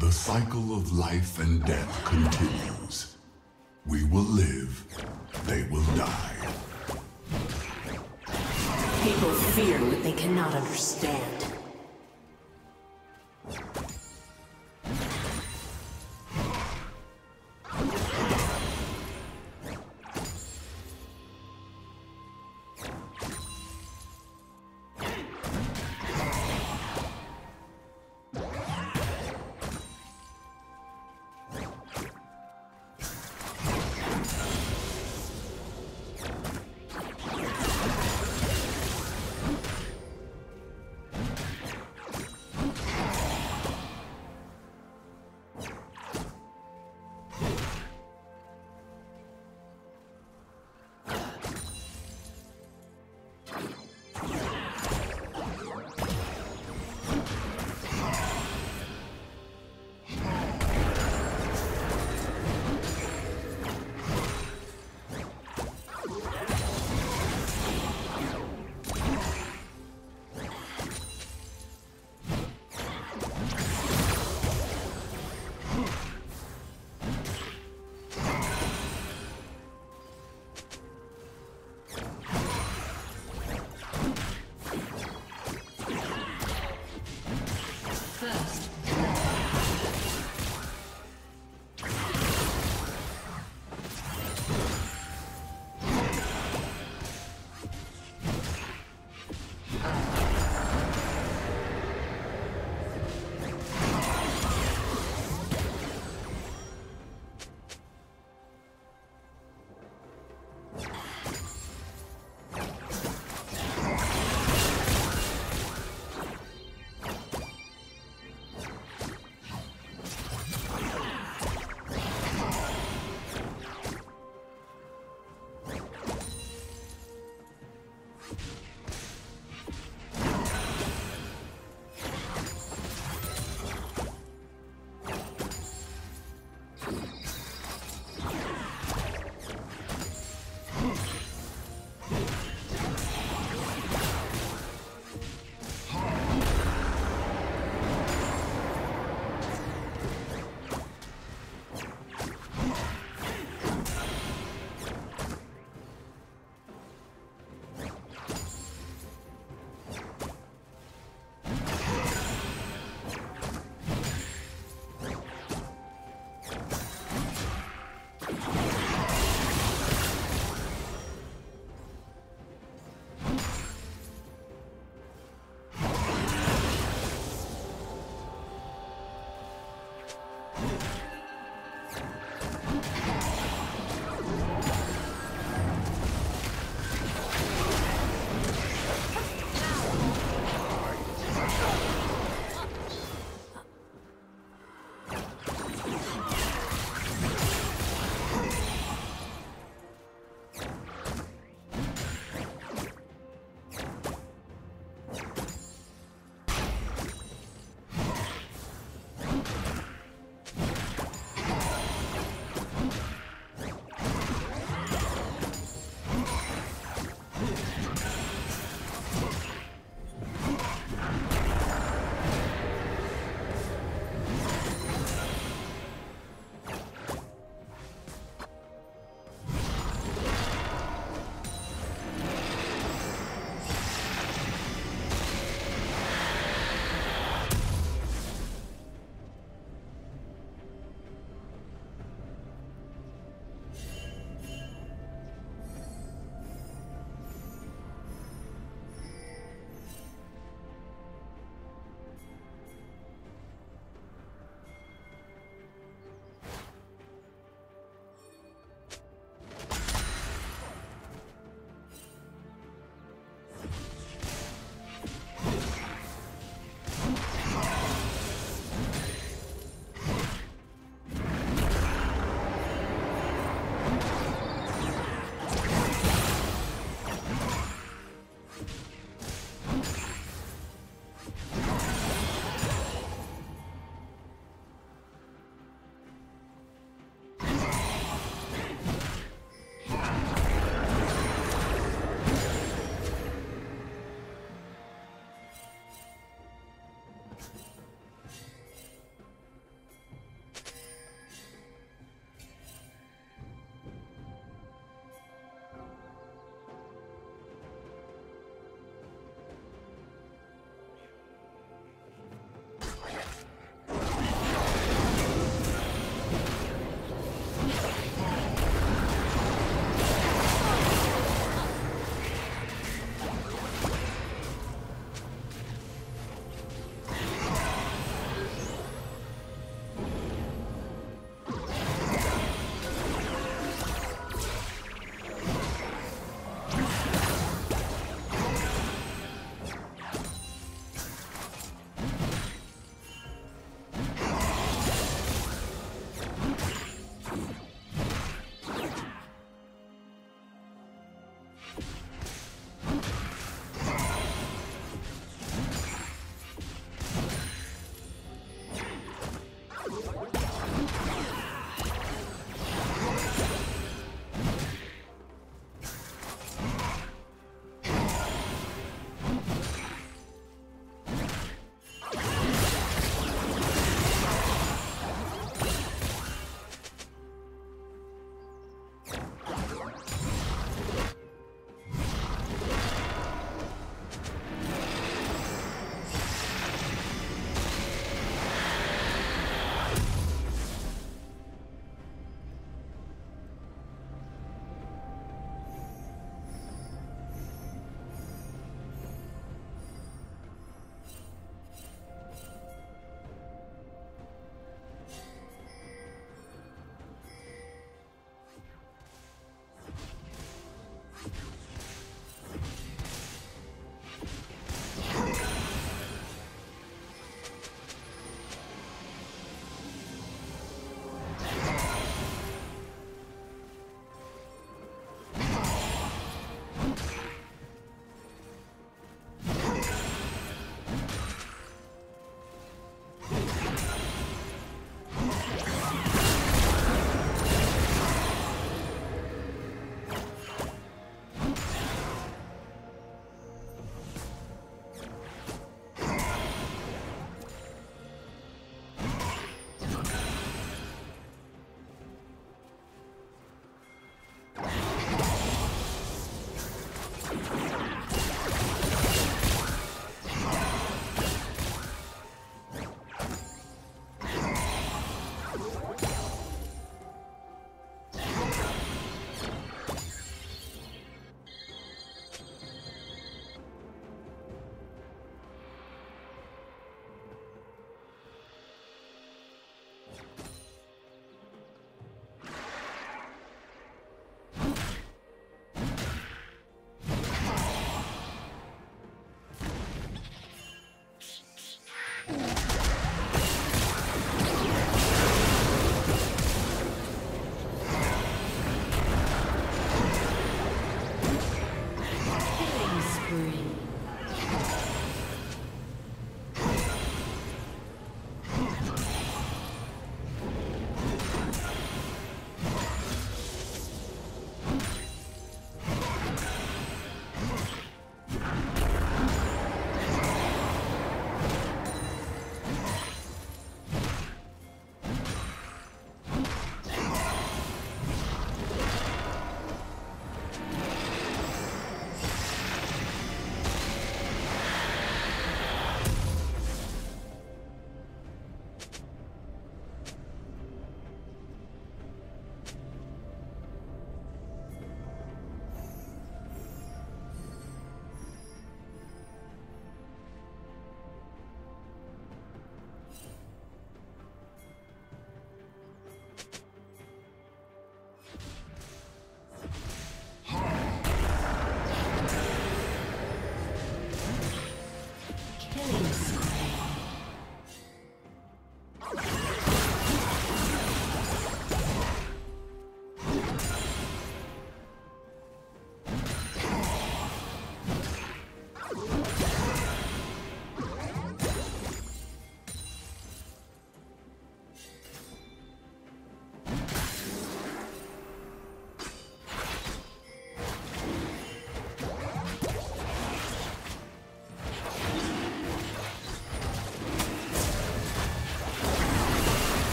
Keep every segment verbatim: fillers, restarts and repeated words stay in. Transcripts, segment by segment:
The cycle of life and death continues. We will live, they will die. People fear what they cannot understand.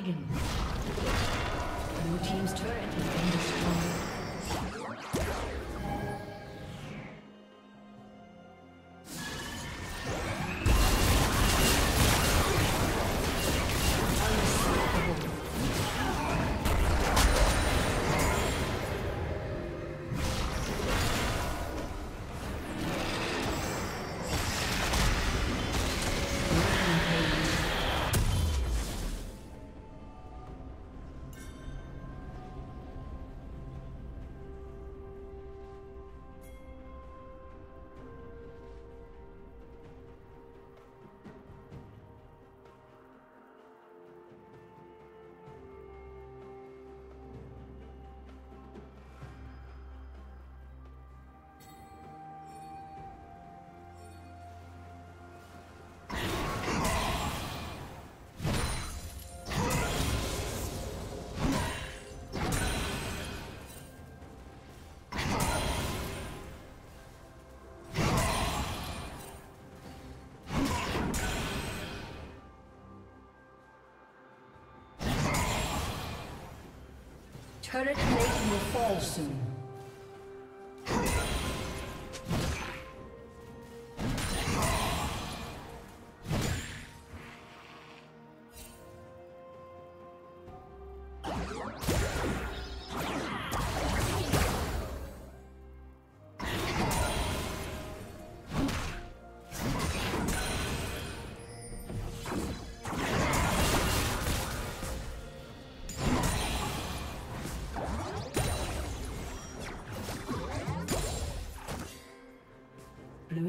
dragon. Blue team's turret has been destroyed. Turret plate will fall soon. Blue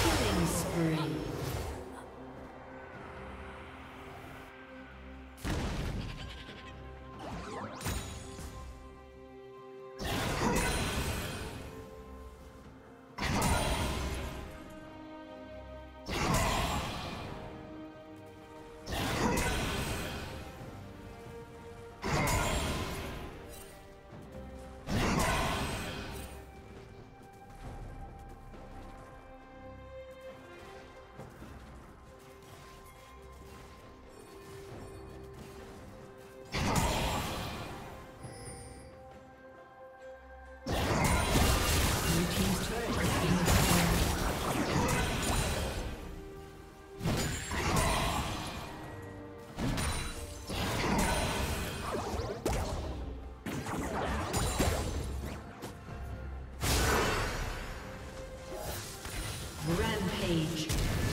Killing spree. Rampage.